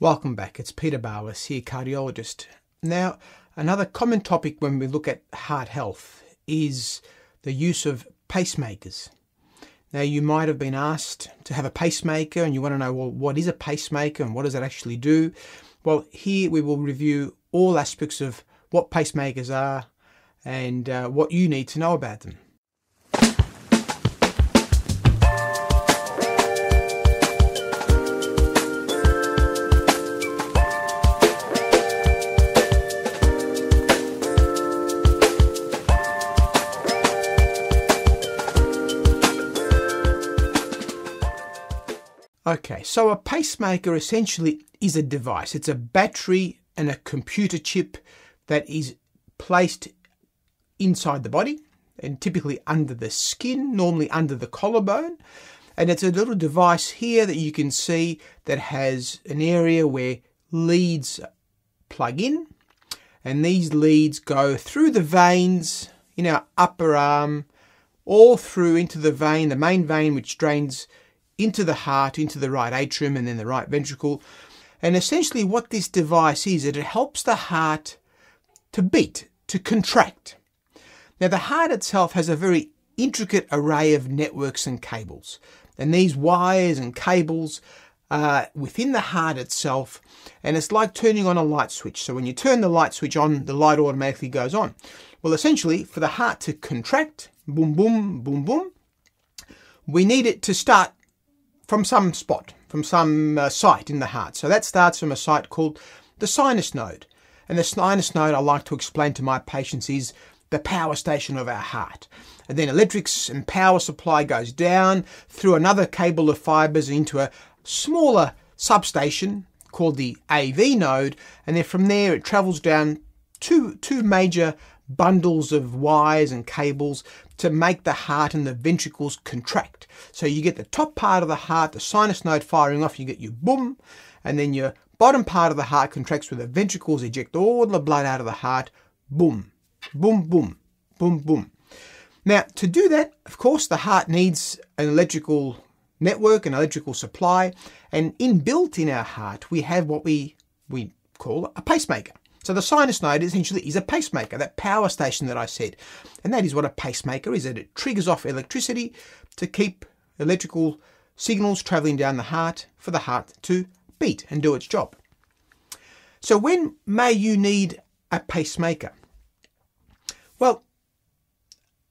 Welcome back, it's Peter Barlis here, cardiologist. Now, another common topic when we look at heart health is the use of pacemakers. Now, you might have been asked to have a pacemaker and you want to know, well, what is a pacemaker and what does it actually do? Well, here we will review all aspects of what pacemakers are and what you need to know about them. Okay, so a pacemaker essentially is a device. It's a battery and a computer chip that is placed inside the body and typically under the skin, normally under the collarbone. And it's a little device here that you can see that has an area where leads plug in. And these leads go through the veins in our upper arm, all through into the vein, the main vein, which drains into the heart, into the right atrium and then the right ventricle. And essentially what this device is, it helps the heart to beat, to contract. Now the heart itself has a very intricate array of networks and cables. And these wires and cables are within the heart itself, and it's like turning on a light switch. So when you turn the light switch on, the light automatically goes on. Well, essentially for the heart to contract, boom, boom, boom, boom, we need it to start from some spot, from some site in the heart. So that starts from a site called the sinus node. And the sinus node, I like to explain to my patients, is the power station of our heart. And then electrics and power supply goes down through another cable of fibers into a smaller substation called the AV node. And then from there, it travels down two major bundles of wires and cables to make the heart and the ventricles contract. So you get the top part of the heart, the sinus node firing off, you get your boom, and then your bottom part of the heart contracts where the ventricles eject all the blood out of the heart, boom, boom, boom, boom, boom. Now to do that, of course, the heart needs an electrical network, an electrical supply, and inbuilt in our heart, we have what we call a pacemaker. So the sinus node essentially is a pacemaker, that power station that I said. And that is what a pacemaker is, that it triggers off electricity to keep electrical signals traveling down the heart for the heart to beat and do its job. So when may you need a pacemaker? Well,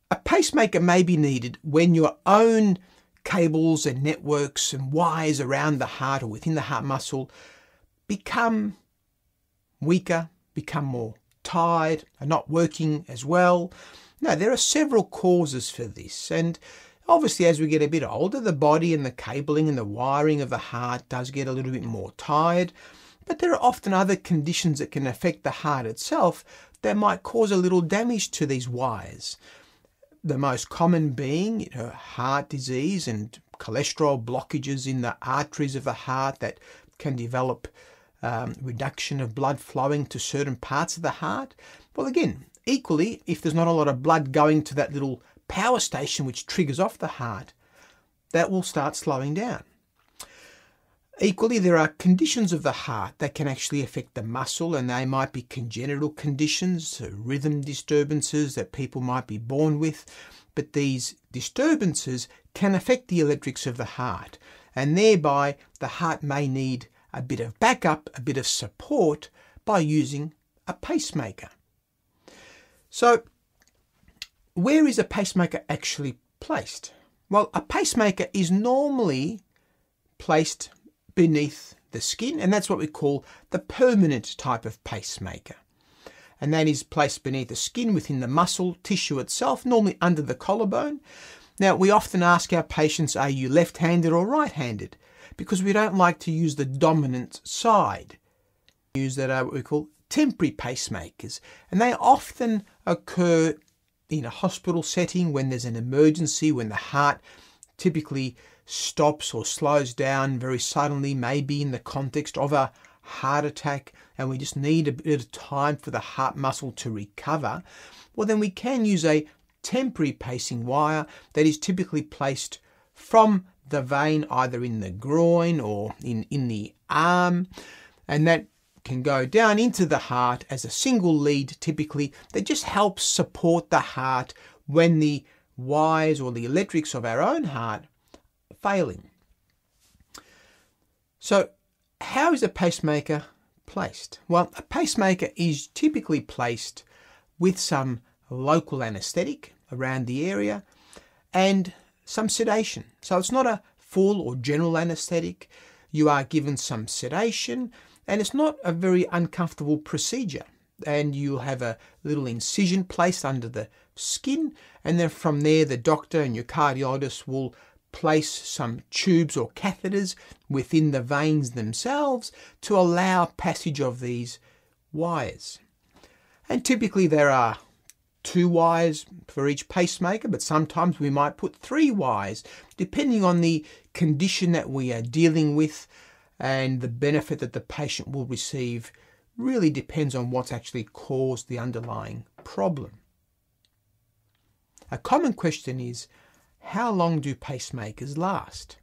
a pacemaker may be needed when your own cables and networks and wires around the heart or within the heart muscle become weaker, become more tired, are not working as well. No, there are several causes for this. And obviously, as we get a bit older, the body and the cabling and the wiring of the heart does get a little bit more tired. But there are often other conditions that can affect the heart itself that might cause a little damage to these wires. The most common being, you know, heart disease and cholesterol blockages in the arteries of the heart that can develop reduction of blood flowing to certain parts of the heart. Well, again, equally, if there's not a lot of blood going to that little power station which triggers off the heart, that will start slowing down. Equally, there are conditions of the heart that can actually affect the muscle, and they might be congenital conditions, so rhythm disturbances that people might be born with, but these disturbances can affect the electrics of the heart, and thereby the heart may need a bit of backup, a bit of support by using a pacemaker. So where is a pacemaker actually placed? Well, a pacemaker is normally placed beneath the skin, and that's what we call the permanent type of pacemaker. And that is placed beneath the skin within the muscle tissue itself, normally under the collarbone. Now, we often ask our patients, are you left-handed or right-handed? Because we don't like to use the dominant side. We use that what we call temporary pacemakers. And they often occur in a hospital setting when there's an emergency, when the heart typically stops or slows down very suddenly, maybe in the context of a heart attack, and we just need a bit of time for the heart muscle to recover. Well, then we can use a temporary pacing wire that is typically placed from the vein either in the groin or in the arm, and that can go down into the heart as a single lead typically that just helps support the heart when the wires or the electrics of our own heart are failing. So how is a pacemaker placed? Well, a pacemaker is typically placed with some local anesthetic around the area and some sedation. So it's not a full or general anesthetic. You are given some sedation, and it's not a very uncomfortable procedure. And you'll have a little incision placed under the skin, and then from there the doctor and your cardiologist will place some tubes or catheters within the veins themselves to allow passage of these wires. And typically there are 2 wires for each pacemaker, but sometimes we might put 3 wires depending on the condition that we are dealing with, and the benefit that the patient will receive really depends on what's actually caused the underlying problem. A common question is, how long do pacemakers last?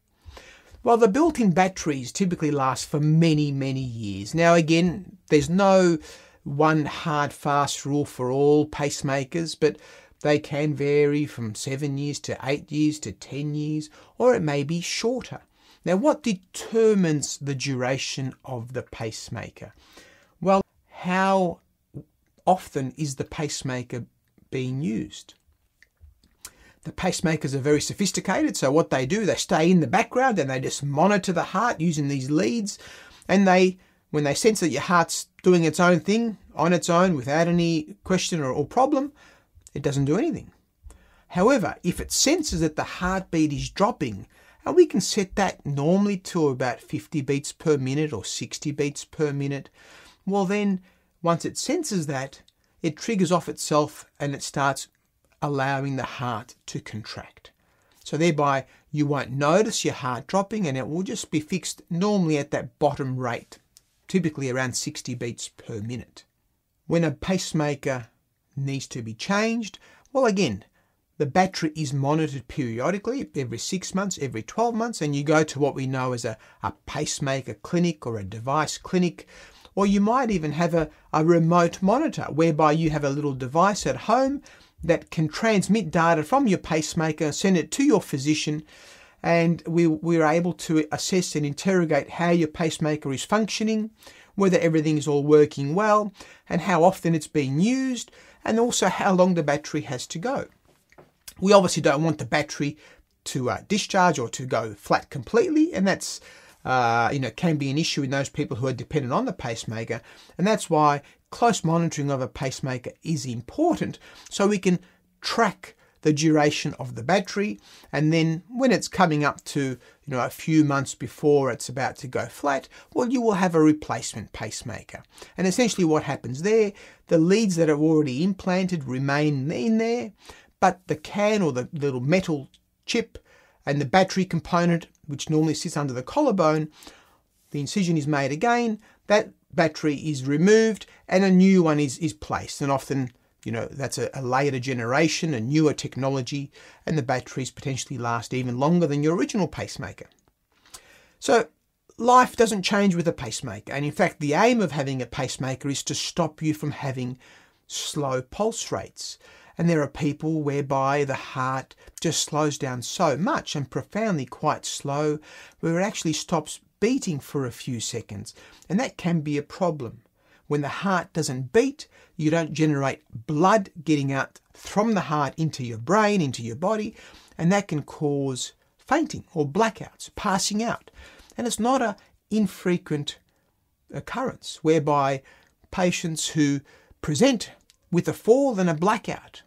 Well, the built-in batteries typically last for many, many years. Now again, there's no one hard fast rule for all pacemakers, but they can vary from 7 years to 8 years to 10 years, or it may be shorter. Now, what determines the duration of the pacemaker? Well, how often is the pacemaker being used? The pacemakers are very sophisticated, so what they do, they stay in the background and they just monitor the heart using these leads, and they, when they sense that your heart's doing its own thing on its own without any question or problem, it doesn't do anything. However, if it senses that the heartbeat is dropping, and we can set that normally to about 50 beats per minute or 60 beats per minute, well then, once it senses that, it triggers off itself and it starts allowing the heart to contract. So thereby, you won't notice your heart dropping and it will just be fixed normally at that bottom rate, typically around 60 beats per minute. When a pacemaker needs to be changed, well again, the battery is monitored periodically, every 6 months, every 12 months, and you go to what we know as a pacemaker clinic or a device clinic, or you might even have a remote monitor whereby you have a little device at home that can transmit data from your pacemaker, send it to your physician, and we're able to assess and interrogate how your pacemaker is functioning, whether everything is all working well, and how often it's being used, and also how long the battery has to go. We obviously don't want the battery to discharge or to go flat completely, and that's can be an issue in those people who are dependent on the pacemaker, and that's why close monitoring of a pacemaker is important, so we can track the duration of the battery, and then when it's coming up to a few months before it's about to go flat, well, you will have a replacement pacemaker. And essentially what happens there, the leads that are already implanted remain in there, but the can or the little metal chip and the battery component, which normally sits under the collarbone, the incision is made again, that battery is removed and a new one is placed. And often, that's a later generation, a newer technology, and the batteries potentially last even longer than your original pacemaker. So life doesn't change with a pacemaker. And in fact, the aim of having a pacemaker is to stop you from having slow pulse rates. And there are people whereby the heart just slows down so much and profoundly quite slow, where it actually stops beating for a few seconds. And that can be a problem. When the heart doesn't beat, you don't generate blood getting out from the heart into your brain, into your body, and that can cause fainting or blackouts, passing out. And it's not an infrequent occurrence whereby patients who present with a fall and a blackout.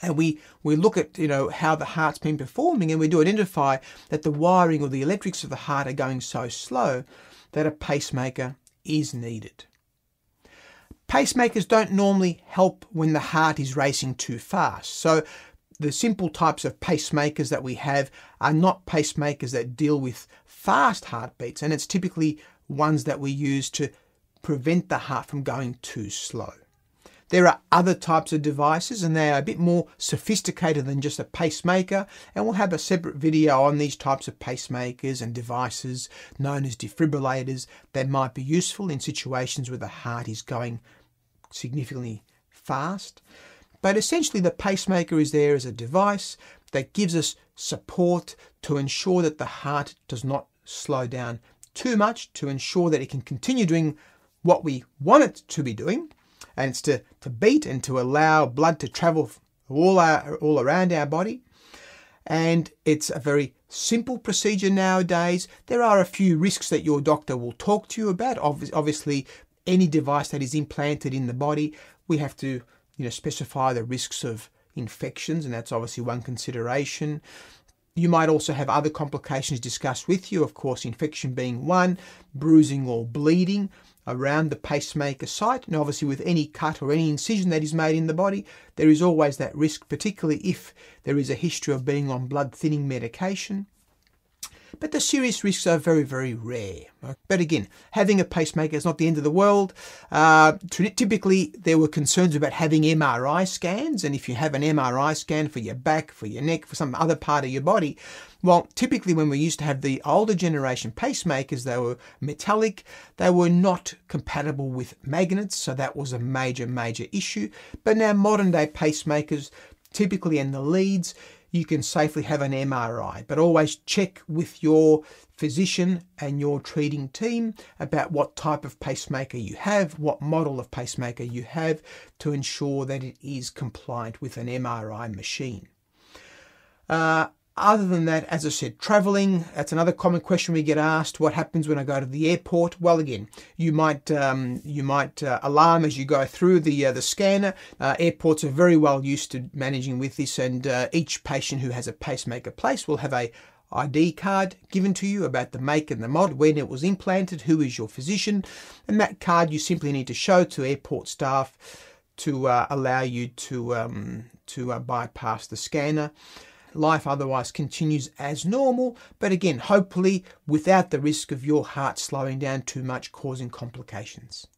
And we look at how the heart's been performing, and we do identify that the wiring or the electrics of the heart are going so slow that a pacemaker is needed. Pacemakers don't normally help when the heart is racing too fast. So the simple types of pacemakers that we have are not pacemakers that deal with fast heartbeats, and it's typically ones that we use to prevent the heart from going too slow. There are other types of devices and they are a bit more sophisticated than just a pacemaker, and we'll have a separate video on these types of pacemakers and devices known as defibrillators that might be useful in situations where the heart is going significantly fast. But essentially the pacemaker is there as a device that gives us support to ensure that the heart does not slow down too much, to ensure that it can continue doing what we want it to be doing, and it's to beat and to allow blood to travel all around our body. And it's a very simple procedure nowadays. There are a few risks that your doctor will talk to you about. Obviously, any device that is implanted in the body, we have to specify the risks of infections, and that's obviously one consideration. You might also have other complications discussed with you, of course, infection being one, bruising or bleeding around the pacemaker site. And obviously with any cut or any incision that is made in the body, there is always that risk, particularly if there is a history of being on blood thinning medication. But the serious risks are very, very rare. But again, having a pacemaker is not the end of the world. Typically, there were concerns about having MRI scans. And if you have an MRI scan for your back, for your neck, for some other part of your body, well, typically when we used to have the older generation pacemakers, they were metallic. They were not compatible with magnets. So that was a major, major issue. But now modern day pacemakers, typically in the leads, you can safely have an MRI, but always check with your physician and your treating team about what type of pacemaker you have, what model of pacemaker you have, to ensure that it is compliant with an MRI machine. Other than that, as I said, traveling, that's another common question we get asked. What happens when I go to the airport? Well, again, you might alarm as you go through the scanner. Airports are very well used to managing with this, and each patient who has a pacemaker placed will have a ID card given to you about the make and the mod, when it was implanted, who is your physician, and that card you simply need to show to airport staff to allow you to bypass the scanner. Life otherwise continues as normal, but again, hopefully without the risk of your heart slowing down too much, causing complications.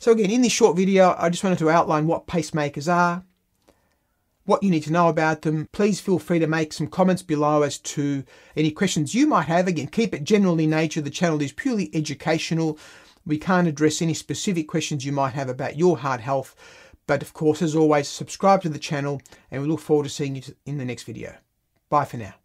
So again, in this short video, I just wanted to outline what pacemakers are, what you need to know about them. Please feel free to make some comments below as to any questions you might have. Again, keep it general in nature. The channel is purely educational. We can't address any specific questions you might have about your heart health. But of course, as always, subscribe to the channel, and we look forward to seeing you in the next video. Bye for now.